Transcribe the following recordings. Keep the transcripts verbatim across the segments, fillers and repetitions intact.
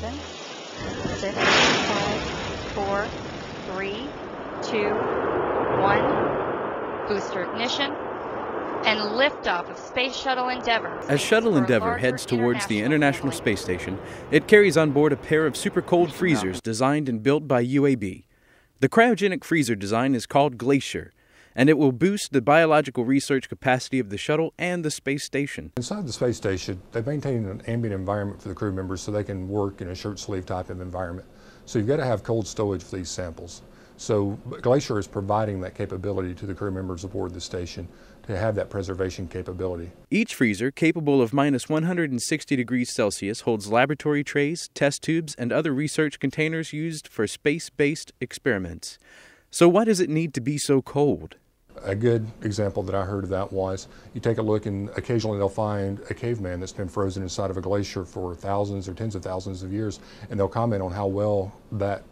seven, six, five, four, three, two, one. Booster ignition and liftoff of Space Shuttle Endeavour. As Shuttle Endeavour heads towards the International Space Station, it carries on board a pair of super cold freezers designed and built by U A B. The cryogenic freezer design is called Glacier, and it will boost the biological research capacity of the shuttle and the space station. Inside the space station, they maintain an ambient environment for the crew members so they can work in a shirt sleeve type of environment. So you've got to have cold stowage for these samples. So Glacier is providing that capability to the crew members aboard the station to have that preservation capability. Each freezer, capable of minus one hundred sixty degrees Celsius, holds laboratory trays, test tubes, and other research containers used for space-based experiments. So why does it need to be so cold? A good example that I heard of that was, you take a look and occasionally they'll find a caveman that's been frozen inside of a glacier for thousands or tens of thousands of years, and they'll comment on how well that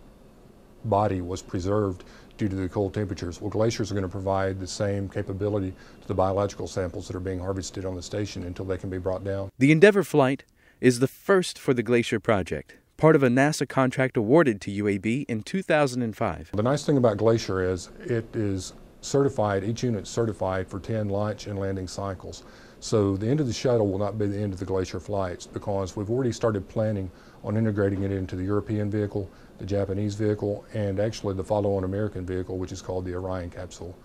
body was preserved due to the cold temperatures. Well, glaciers are going to provide the same capability to the biological samples that are being harvested on the station until they can be brought down. The Endeavour flight is the first for the Glacier project, part of a NASA contract awarded to U A B in two thousand five. The nice thing about Glacier is it is certified, each unit certified for ten launch and landing cycles. So the end of the shuttle will not be the end of the Glacier flights, because we've already started planning on integrating it into the European vehicle, the Japanese vehicle, and actually the follow-on American vehicle, which is called the Orion capsule.